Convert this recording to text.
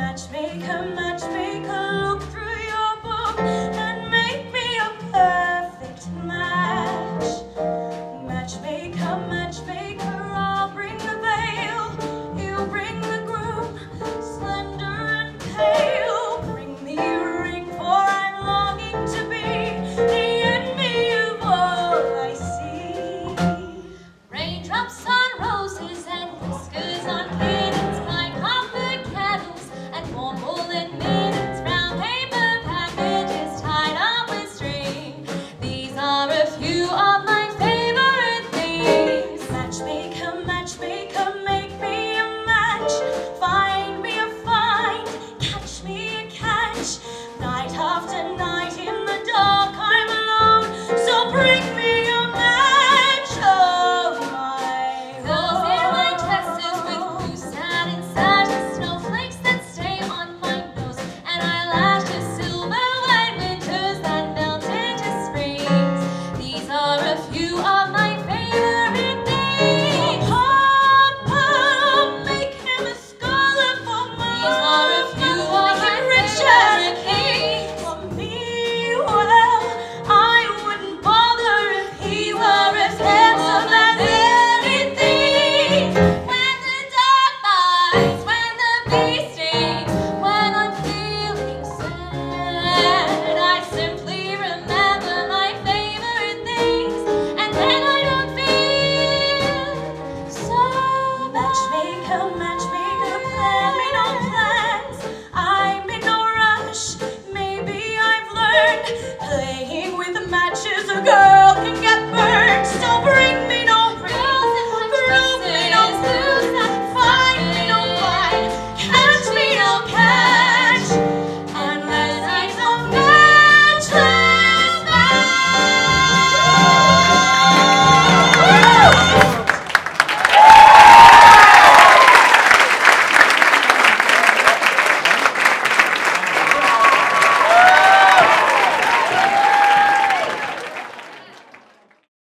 matchmaker, matchmaker.